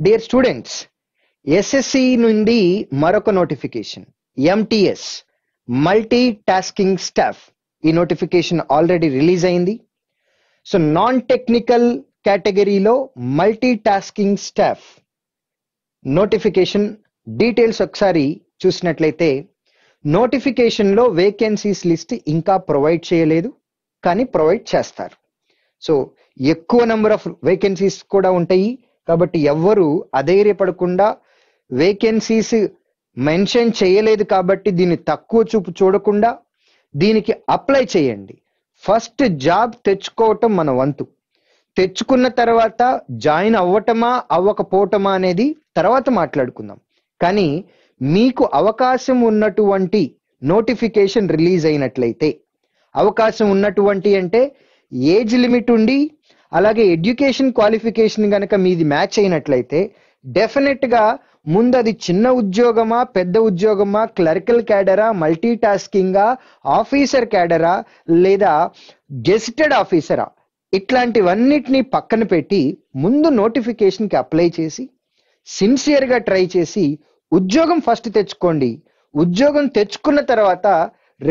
Dear students, SSC nundi maroka notification, MTS, multitasking staff, ee notification already release ayindi. So non-technical category lo multitasking staff notification details oksari chusinatleyte notification lo vacancies list inka provide cheyaledu kani provide chestaru. So ekkuva number of vacancies kuda untayi kabatti evvaru adhaire padakunda vacancies mention cheyaledu kabatti dini takku chupu chodakunda దీనికి apply చేయండి. First job తెచ్చుకోవటం మన వంతు, తెచ్చుకున్న తర్వాత join అవ్వటమా అవ్వకపోవటమా అనేది తర్వాత మాట్లాడుకుందాం. కానీ మీకు అవకాశం ఉన్నటువంటి నోటిఫికేషన్ రిలీజ్ అయినట్లయితే, అవకాశం ఉన్నటువంటి అంటే ఏజ్ లిమిట్ ఉండి అలాగే ఎడ్యుకేషన్ క్వాలిఫికేషన్ కనుక మీది మ్యాచ్ అయినట్లయితే డెఫినెట్గా ముందు అది చిన్న ఉద్యోగమా పెద్ద ఉద్యోగమా, క్లరికల్ క్యాడరా, మల్టీ టాస్కింగా, ఆఫీసర్ క్యాడరా లేదా గెజిటెడ్ ఆఫీసరా, ఇట్లాంటివన్నిటినీ పక్కన పెట్టి ముందు నోటిఫికేషన్కి అప్లై చేసి సిన్సియర్గా ట్రై చేసి ఉద్యోగం ఫస్ట్ తెచ్చుకోండి. ఉద్యోగం తెచ్చుకున్న తర్వాత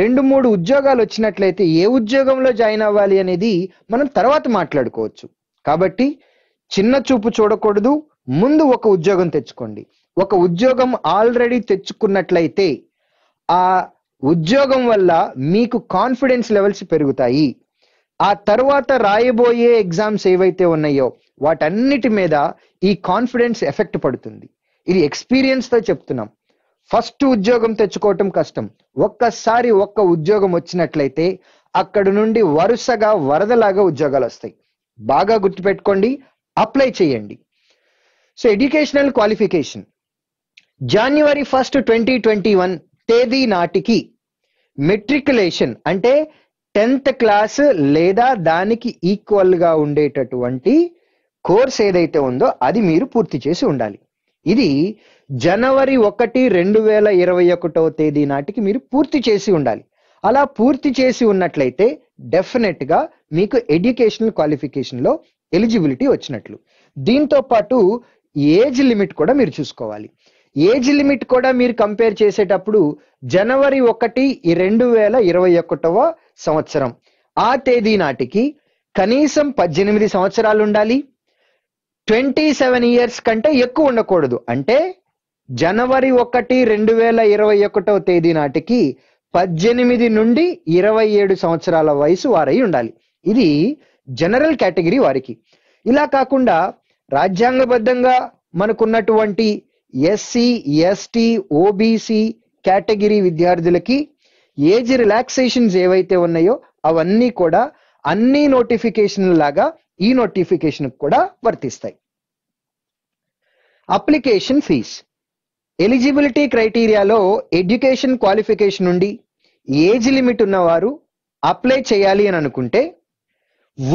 2-3 ఉద్యోగాలు వచ్చినట్లయితే ఏ ఉద్యోగంలో జాయిన్ అవ్వాలి అనేది మనం తర్వాత మాట్లాడుకోవచ్చు. కాబట్టి చిన్న చూపు చూడకూడదు, ముందు ఒక ఉద్యోగం తెచ్చుకోండి. ఒక ఉద్యోగం ఆల్రెడీ తెచ్చుకున్నట్లయితే ఆ ఉద్యోగం వల్ల మీకు కాన్ఫిడెన్స్ లెవెల్స్ పెరుగుతాయి. ఆ తర్వాత రాయబోయే ఎగ్జామ్స్ ఏవైతే ఉన్నాయో వాటన్నిటి మీద ఈ కాన్ఫిడెన్స్ ఎఫెక్ట్ పడుతుంది. ఇది ఎక్స్పీరియన్స్తో చెప్తున్నాం. ఫస్ట్ ఉద్యోగం తెచ్చుకోవటం కష్టం. ఒక్కసారి ఒక్క ఉద్యోగం వచ్చినట్లయితే అక్కడ నుండి వరుసగా వరదలాగా ఉద్యోగాలు వస్తాయి. బాగా గుర్తుపెట్టుకోండి, అప్లై చేయండి. సో ఎడ్యుకేషనల్ క్వాలిఫికేషన్ జనవరి 1, 2021 తేదీ నాటికి మెట్రికులేషన్ అంటే 10th క్లాస్ లేదా దానికి ఈక్వల్గా ఉండేటటువంటి కోర్స్ ఏదైతే ఉందో అది మీరు పూర్తి చేసి ఉండాలి. ఇది జనవరి 1, 2021 తేదీ నాటికి మీరు పూర్తి చేసి ఉండాలి. అలా పూర్తి చేసి ఉన్నట్లయితే డెఫినెట్గా మీకు ఎడ్యుకేషనల్ క్వాలిఫికేషన్లో ఎలిజిబిలిటీ వచ్చినట్లు. దీంతో పాటు ఏజ్ లిమిట్ కూడా మీరు చూసుకోవాలి. ఏజ్ లిమిట్ కూడా మీరు కంపేర్ చేసేటప్పుడు జనవరి 1, 2021 ఆ తేదీ నాటికి కనీసం 18 సంవత్సరాలు ఉండాలి. 27 years కంటే ఎక్కువ ఉండకూడదు. అంటే జనవరి 1, 2021 తేదీ నాటికి 18 నుండి 27 సంవత్సరాల వయసు వారై ఉండాలి. ఇది జనరల్ కేటగిరీ వారికి. ఇలా కాకుండా రాజ్యాంగబద్ధంగా మనకున్నటువంటి ఎస్సీ, ఎస్టీ, ఓబీసీ కేటగిరీ విద్యార్థులకి ఏజ్ రిలాక్సేషన్స్ ఏవైతే ఉన్నాయో అవన్నీ కూడా అన్ని నోటిఫికేషన్ లాగా ఈ నోటిఫికేషన్ కూడా వర్తిస్తాయి. అప్లికేషన్ ఫీజ్ ఎలిజిబిలిటీ క్రైటీరియాలో ఎడ్యుకేషన్ క్వాలిఫికేషన్ నుండి ఏజ్ లిమిట్ ఉన్నవారు అప్లై చేయాలి అని అనుకుంటే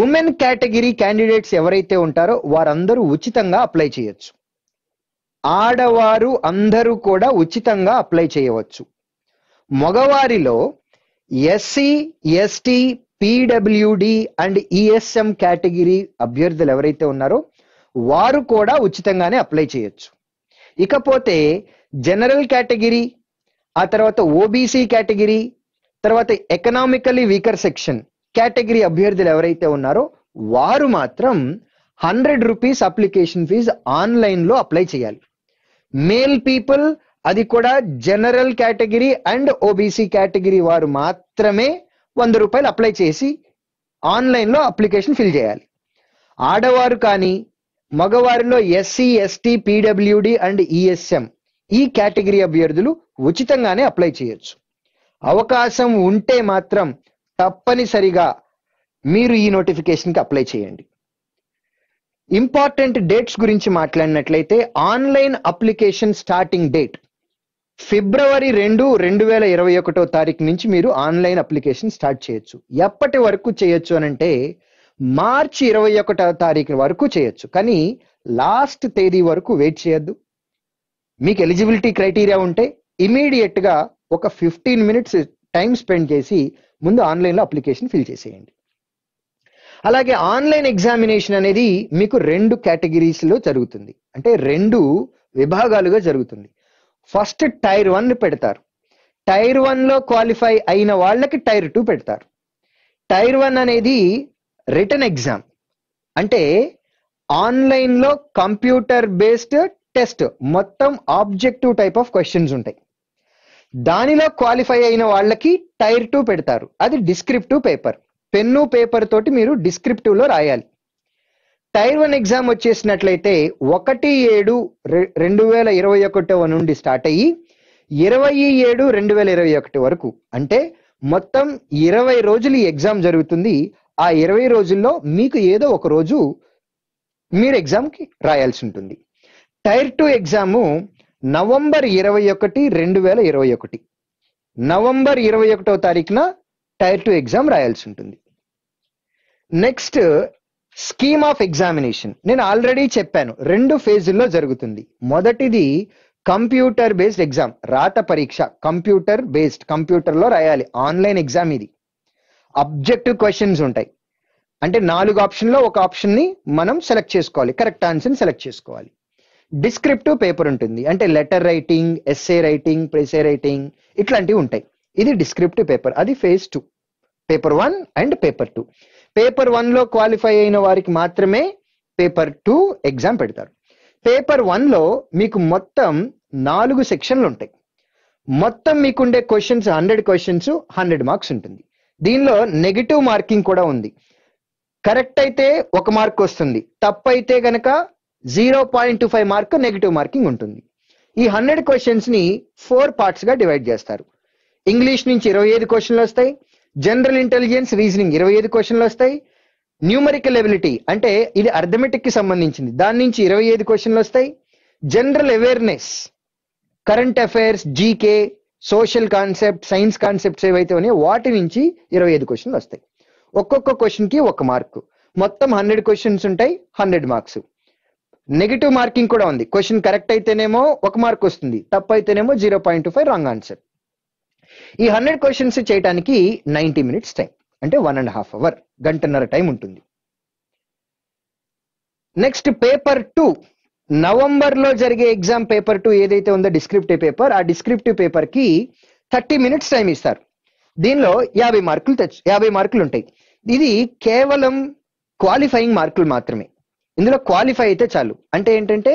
ఉమెన్ కేటగిరీ క్యాండిడేట్స్ ఎవరైతే ఉంటారో వారందరూ ఉచితంగా అప్లై చేయవచ్చు. ఆడవారు అందరూ కూడా ఉచితంగా అప్లై చేయవచ్చు. మగవారిలో SC, ST, PWD and ESM category అభ్యర్థులు ఎవరైతే ఉన్నారో వారు కూడా ఉచితంగానే అప్లై చేయొచ్చు. ఇకపోతే జనరల్ కేటగిరీ, ఆ తర్వాత ఓబీసీ కేటగిరీ, తర్వాత ఎకనామికలీ వీకర్ సెక్షన్ కేటగిరీ అభ్యర్థులు ఎవరైతే ఉన్నారో వారు మాత్రం 100 రూపీస్ అప్లికేషన్ ఫీజు ఆన్లైన్లో అప్లై చేయాలి. మేల్ పీపుల్ అది కూడా general category and OBC category వారు మాత్రమే 100 రూపాయలు అప్లై చేసి ఆన్లైన్లో అప్లికేషన్ ఫిల్ చేయాలి. ఆడవారు కానీ మగవారిలో SC, ST, PWD and ESM ఈ కేటగిరీ అభ్యర్థులు ఉచితంగానే అప్లై చేయొచ్చు. అవకాశం ఉంటే మాత్రం తప్పనిసరిగా మీరు ఈ నోటిఫికేషన్కి అప్లై చేయండి. ఇంపార్టెంట్ డేట్స్ గురించి మాట్లాడినట్లయితే online application starting date February 2, 2021 నుంచి మీరు ఆన్లైన్ అప్లికేషన్ స్టార్ట్ చేయొచ్చు. ఎప్పటి వరకు చేయొచ్చు అనంటే మార్చి 21 వరకు చేయొచ్చు. కానీ లాస్ట్ తేదీ వరకు వెయిట్ చేయొద్దు. మీకు ఎలిజిబిలిటీ క్రైటీరియా ఉంటే ఇమీడియట్గా ఒక 15 minutes టైం స్పెండ్ చేసి ముందు ఆన్లైన్లో అప్లికేషన్ ఫిల్ చేసేయండి. అలాగే ఆన్లైన్ ఎగ్జామినేషన్ అనేది మీకు రెండు కేటగిరీస్ లో జరుగుతుంది, అంటే రెండు విభాగాలుగా జరుగుతుంది. ఫస్ట్ టైర్ 1 పెడతారు, టైర్ 1 లో క్వాలిఫై అయిన వాళ్ళకి టైర్ 2 పెడతారు. టైర్ 1 అనేది రిటన్ ఎగ్జామ్, అంటే ఆన్లైన్ లో కంప్యూటర్ బేస్డ్ టెస్ట్, మొత్తం ఆబ్జెక్టివ్ టైప్ ఆఫ్ క్వశ్చన్స్ ఉంటాయి. దానిలో క్వాలిఫై అయిన వాళ్ళకి టైర్ 2 పెడతారు, అది డిస్క్రిప్టివ్ పేపర్, పెన్ను పేపర్ తోటి మీరు డిస్క్రిప్టివ్లో రాయాలి. టైర్ 1 ఎగ్జామ్ వచ్చేసినట్లయితే 1/7/2021 నుండి స్టార్ట్ అయ్యి 27/2021 వరకు, అంటే మొత్తం 20 రోజులు ఈ ఎగ్జామ్ జరుగుతుంది. ఆ 20 రోజుల్లో మీకు ఏదో ఒక రోజు మీరు ఎగ్జామ్కి రాయాల్సి ఉంటుంది. Tier 2 exam November 21, 2021 tier 2 exam రాయాల్సి ఉంటుంది. నెక్స్ట్ స్కీమ్ ఆఫ్ ఎగ్జామినేషన్ నేను ఆల్రెడీ చెప్పాను, రెండు ఫేజుల్లో జరుగుతుంది. మొదటిది కంప్యూటర్ బేస్డ్ ఎగ్జామ్, రాత పరీక్ష, కంప్యూటర్ బేస్డ్, కంప్యూటర్లో రాయాలి, ఆన్లైన్ ఎగ్జామ్. ఇది అబ్జెక్టివ్ క్వశ్చన్స్ ఉంటాయి, అంటే 4 ఆప్షన్లో ఒక ఆప్షన్ని మనం సెలెక్ట్ చేసుకోవాలి, కరెక్ట్ ఆన్సర్ని సెలెక్ట్ చేసుకోవాలి. డిస్క్రిప్టివ్ పేపర్ ఉంటుంది, అంటే letter writing, essay writing, precis writing, ఇట్లాంటివి ఉంటాయి. ఇది డిస్క్రిప్టివ్ పేపర్, అది phase 2, paper 1 and paper 2. Paper 1 లో క్వాలిఫై అయిన వారికి మాత్రమే పేపర్ 2 ఎగ్జామ్ పెడతారు. పేపర్ 1 లో మీకు మొత్తం 4 సెక్షన్లు ఉంటాయి. మొత్తం మీకుండే క్వశ్చన్స్ 100 క్వశ్చన్స్, 100 మార్క్స్ ఉంటుంది. దీనిలో నెగిటివ్ మార్కింగ్ కూడా ఉంది. కరెక్ట్ అయితే 1 మార్క్ వస్తుంది, తప్పు అయితే కనుక 0.25 మార్క్ నెగిటివ్ మార్కింగ్ ఉంటుంది. ఈ 100 క్వశ్చన్స్ని 4 పార్ట్స్గా డివైడ్ చేస్తారు. ఇంగ్లీష్ నుంచి 25 క్వశ్చన్లు వస్తాయి, జనరల్ ఇంటెలిజెన్స్ రీజనింగ్ 25 క్వశ్చన్లు వస్తాయి, న్యూమరికల్ ఎబిలిటీ అంటే ఇది అర్థమెటిక్కి సంబంధించింది, దాని నుంచి 25 క్వశ్చన్లు వస్తాయి, general awareness, current affairs, GK, social concept, science concepts ఏవైతే ఉన్నాయో వాటి నుంచి 25 క్వశ్చన్లు వస్తాయి. ఒక్కొక్క క్వశ్చన్కి 1 మార్కు, మొత్తం 100 క్వశ్చన్స్ ఉంటాయి, 100 మార్క్స్. నెగిటివ్ మార్కింగ్ కూడా ఉంది, క్వశ్చన్ కరెక్ట్ అయితేనేమో 1 మార్క్ వస్తుంది, తప్పు అయితేనేమో 0.25 రాంగ్ ఆన్సర్. ఈ 100 క్వశ్చన్స్ చేయడానికి 90 మినిట్స్ టైం, అంటే 1.5 అవర్, గంటన్నర టైం ఉంటుంది. నెక్స్ట్ పేపర్ 2, నవంబర్లో జరిగే ఎగ్జామ్ పేపర్ 2 ఏదైతే ఉందో డిస్క్రిప్టివ్ పేపర్, ఆ డిస్క్రిప్టివ్ పేపర్కి 30 మినిట్స్ టైం ఇస్తారు. దీనిలో 50 మార్కులు ఉంటాయి. ఇది కేవలం క్వాలిఫైయింగ్ మార్కులు మాత్రమే, ఇందులో క్వాలిఫై అయితే చాలు. అంటే ఏంటంటే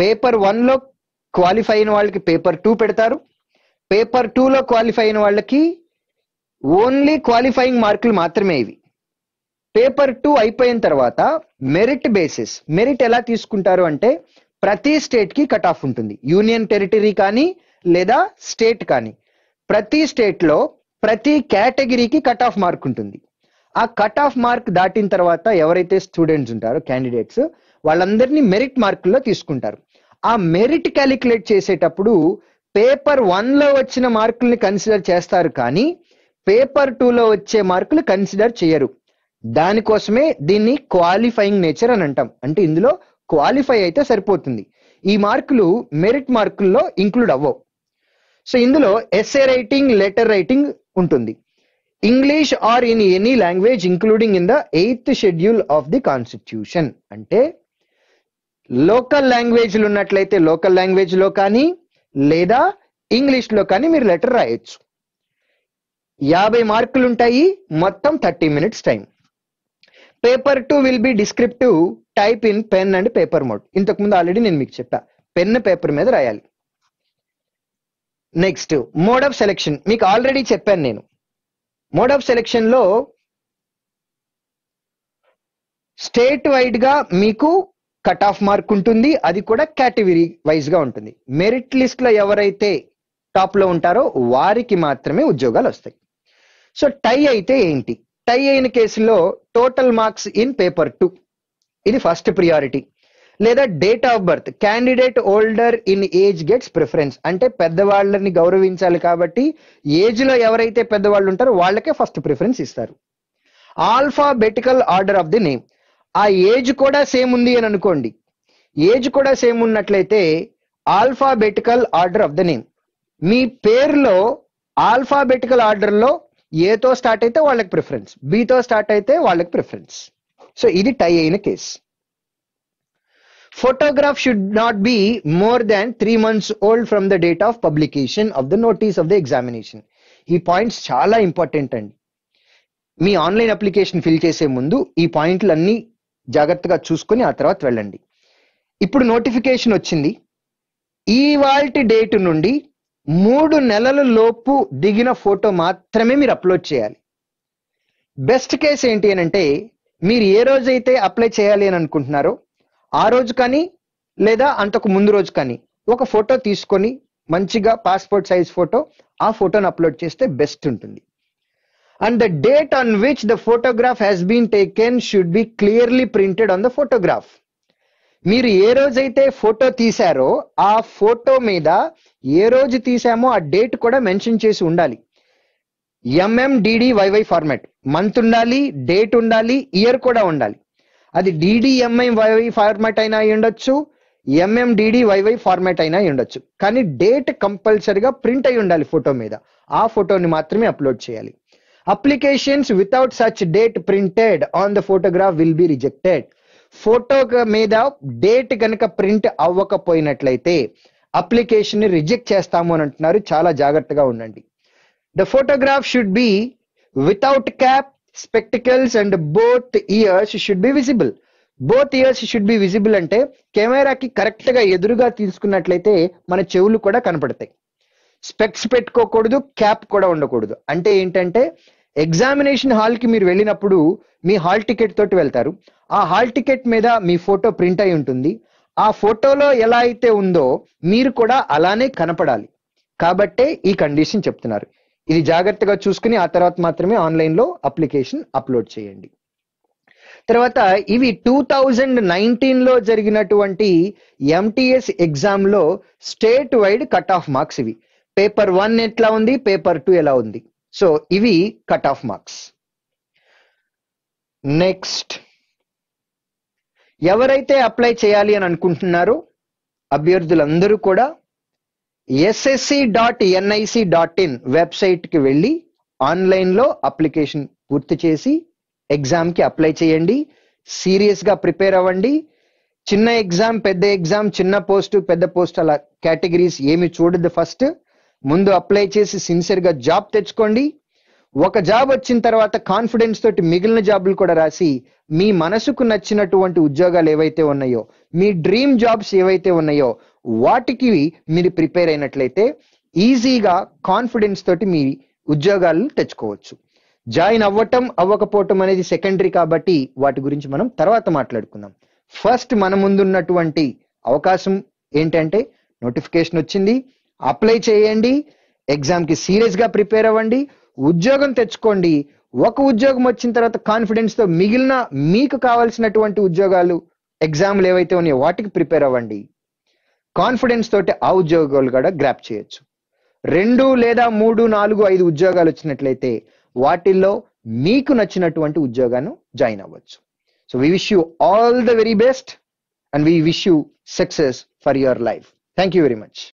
పేపర్ 1 లో క్వాలిఫై అయిన వాళ్ళకి పేపర్ 2 పెడతారు, పేపర్ 2 లో క్వాలిఫై అయిన వాళ్ళకి ఓన్లీ క్వాలిఫైయింగ్ మార్కులు మాత్రమే ఇవి. పేపర్ 2 అయిపోయిన తర్వాత మెరిట్ బేసిస్, మెరిట్ ఎలా తీసుకుంటారు అంటే ప్రతి స్టేట్కి కట్ ఆఫ్ ఉంటుంది, యూనియన్ టెరిటరీ కానీ లేదా స్టేట్ కానీ, ప్రతి స్టేట్లో ప్రతి కేటగిరీకి కట్ ఆఫ్ మార్క్ ఉంటుంది. ఆ కట్ ఆఫ్ మార్క్ దాటిన తర్వాత ఎవరైతే స్టూడెంట్స్ ఉంటారో, క్యాండిడేట్స్, వాళ్ళందరినీ మెరిట్ మార్కుల్లో తీసుకుంటారు. ఆ మెరిట్ క్యాలిక్యులేట్ చేసేటప్పుడు పేపర్ 1 లో వచ్చిన మార్కుల్ని కన్సిడర్ చేస్తారు, కానీ పేపర్ 2 లో వచ్చే మార్కులు కన్సిడర్ చేయరు. దానికోసమే దీన్ని క్వాలిఫైయింగ్ నేచర్ అని అంటాం, అంటే ఇందులో క్వాలిఫై అయితే సరిపోతుంది, ఈ మార్కులు మెరిట్ మార్కుల్లో ఇంక్లూడ్ అవ్వవు. సో ఇందులో ఎస్ఏ రైటింగ్, లెటర్ రైటింగ్ ఉంటుంది, English or in any language including in the 8th schedule of the constitution, అంటే లోకల్ లాంగ్వేజ్లు ఉన్నట్లయితే లోకల్ లాంగ్వేజ్లో కానీ లేదా ఇంగ్లీష్లో కానీ మీరు లెటర్ రాయొచ్చు. 50 మార్కులు ఉంటాయి, మొత్తం 30 minutes time. Paper 2 will be descriptive type in pen and paper mode, ఇంతకుముందు ఆల్రెడీ నేను మీకు చెప్పా, పెన్ పేపర్ మీద రాయాలి. నెక్స్ట్ మోడ్ ఆఫ్ సెలెక్షన్ మీకు ఆల్రెడీ చెప్పాను నేను. మోడ్ ఆఫ్ సెలెక్షన్లో స్టేట్ వైడ్గా మీకు కట్ ఆఫ్ మార్క్ ఉంటుంది, అది కూడా కేటగిరీ వైజ్గా ఉంటుంది. మెరిట్ లిస్ట్లో ఎవరైతే టాప్లో ఉంటారో వారికి మాత్రమే ఉద్యోగాలు వస్తాయి. సో టై అయితే ఏంటి? టై అయిన కేసులో టోటల్ మార్క్స్ ఇన్ పేపర్ 2, ఇది ఫస్ట్ ప్రియారిటీ. లేదా date of birth, candidate older in age gets preference, అంటే పెద్దవాళ్ళని గౌరవించాలి కాబట్టి ఏజ్లో ఎవరైతే పెద్దవాళ్ళు ఉంటారో వాళ్ళకే ఫస్ట్ ప్రిఫరెన్స్ ఇస్తారు. Alphabetical order of the name, ఆ ఏజ్ కూడా సేమ్ ఉంది అని అనుకోండి, ఏజ్ కూడా సేమ్ ఉన్నట్లయితే alphabetical order of the name, మీ పేరులో ఆల్ఫాబెటికల్ ఆర్డర్లో A తో స్టార్ట్ అయితే వాళ్ళకి ప్రిఫరెన్స్, B తో స్టార్ట్ అయితే వాళ్ళకి ప్రిఫరెన్స్. సో ఇది టై అయిన case. Photograph should not be more than 3 months old from the date of publication of the notice of the examination. ఈ పాయింట్స్ చాలా ఇంపార్టెంట్ అండి. మీ ఆన్లైన్ అప్లికేషన్ ఫిల్ చేసే ముందు ఈ పాయింట్లు అన్ని జాగ్రత్తగా చూసుకొని ఆ తర్వాత వెళ్ళండి. ఇప్పుడు నోటిఫికేషన్ వచ్చింది. ఇవాల్టి డేట్ నుండి 3 నెలల లోపు దిగిన ఫోటో మాత్రమే మీరు అప్లోడ్ చేయాలి. బెస్ట్ కేస్ ఏంటి అని అంటే, మీరు ఏ రోజైతే అప్లై చేయాలి అని అనుకుంటున్నారో ఆ రోజు కానీ లేదా అంతకు ముందు రోజు కానీ ఒక ఫోటో తీసుకొని మంచిగా పాస్పోర్ట్ సైజ్ ఫోటో, ఆ ఫోటోను అప్లోడ్ చేస్తే బెస్ట్ ఉంటుంది. And the date on which the photograph has been taken should be clearly printed on the photograph. మీరు ఏ రోజైతే ఫోటో తీశారో ఆ ఫోటో మీద ఏ రోజు తీసామో ఆ డేట్ కూడా మెన్షన్ చేసి ఉండాలి. MMDDYY ఫార్మాట్, మంత్ ఉండాలి, డేట్ ఉండాలి, ఇయర్ కూడా ఉండాలి. అది DDMMYY ఫార్మాట్ అయినా ఉండొచ్చు, MMDDYY ఫార్మాట్ అయినా ఉండొచ్చు, కానీ డేట్ కంపల్సరీగా ప్రింట్ అయి ఉండాలి ఫోటో మీద. ఆ ఫోటోని మాత్రమే అప్లోడ్ చేయాలి. Applications without such date printed on the photograph will be rejected. Photo మీద డేట్ కనుక ప్రింట్ అవ్వకపోయినట్లయితే అప్లికేషన్ ని రిజెక్ట్ చేస్తాము అని అంటున్నారు. చాలా జాగ్రత్తగా ఉండండి. The photograph should be without cap, spectacles and both ears should be visible. Both ears should be visible అంటే కెమెరాకి కరెక్ట్ గా ఎదురుగా తీసుకున్నట్లయితే మన చెవులు కూడా కనపడతాయి. స్పెక్స్ పెట్టుకోకూడదు, క్యాప్ కూడా ఉండకూడదు. అంటే ఏంటంటే, ఎగ్జామినేషన్ హాల్కి మీరు వెళ్ళినప్పుడు మీ హాల్ టికెట్ తోటి వెళ్తారు. ఆ హాల్ టికెట్ మీద మీ ఫోటో ప్రింట్ అయి ఉంటుంది. ఆ ఫోటోలో ఎలా అయితే ఉందో మీరు కూడా అలానే కనపడాలి. కాబట్టే ఈ కండిషన్ చెప్తున్నారు. ఇది జాగ్రత్తగా చూసుకుని ఆ తర్వాత మాత్రమే ఆన్లైన్లో అప్లికేషన్ అప్లోడ్ చేయండి. తర్వాత ఇవి 2019లో జరిగినటువంటి MTS ఎగ్జామ్లో state wide cut off marks. ఇవి పేపర్ 1 ఎట్లా ఉంది, పేపర్ 2 ఎలా ఉంది. సో ఇవి కట్ ఆఫ్ మార్క్స్. నెక్స్ట్, ఎవరైతే అప్లై చేయాలి అని అనుకుంటున్నారో అభ్యర్థులందరూ కూడా ssc.nic.in వెబ్సైట్కి వెళ్ళి ఆన్లైన్లో అప్లికేషన్ పూర్తి చేసి ఎగ్జామ్కి అప్లై చేయండి. సీరియస్గా ప్రిపేర్ అవ్వండి. చిన్న ఎగ్జామ్, పెద్ద ఎగ్జామ్, చిన్న పోస్టు, పెద్ద పోస్ట్, అలా కేటగిరీస్ ఏమి చూడదు. ఫస్ట్ ముందు అప్లై చేసి సిన్సియర్గా జాబ్ తెచ్చుకోండి. ఒక జాబ్ వచ్చిన తర్వాత కాన్ఫిడెన్స్ తోటి మిగిలిన జాబులు కూడా రాసి మీ మనసుకు నచ్చినటువంటి ఉద్యోగాలు ఏవైతే ఉన్నాయో, మీ డ్రీమ్ జాబ్స్ ఏవైతే ఉన్నాయో వాటికి మీరు ప్రిపేర్ అయినట్లయితే ఈజీగా కాన్ఫిడెన్స్ తోటి మీ ఉద్యోగాలు తెచ్చుకోవచ్చు. జాయిన్ అవ్వటం అవ్వకపోవటం అనేది సెకండరీ కాబట్టి వాటి గురించి మనం తర్వాత మాట్లాడుకుందాం. ఫస్ట్ మన ముందున్నటువంటి అవకాశం ఏంటంటే, నోటిఫికేషన్ వచ్చింది, అప్లై చేయండి, ఎగ్జామ్కి సీరియస్గా ప్రిపేర్ అవ్వండి, ఉద్యోగం తెచ్చుకోండి. ఒక ఉద్యోగం వచ్చిన తర్వాత కాన్ఫిడెన్స్తో మిగిలిన మీకు కావాల్సినటువంటి ఉద్యోగాలు, ఎగ్జామ్లు ఏవైతే ఉన్నాయో వాటికి ప్రిపేర్ అవ్వండి. కాన్ఫిడెన్స్ తోటి ఆ ఉద్యోగాలు కూడా గ్రాప్ చేయొచ్చు. 2 లేదా 3, 4, 5 ఉద్యోగాలు వచ్చినట్లయితే వాటిల్లో మీకు నచ్చినటువంటి ఉద్యోగాన్ని జాయిన్ అవ్వచ్చు. So we wish you all the very best and we wish you success for your life. Thank you very much.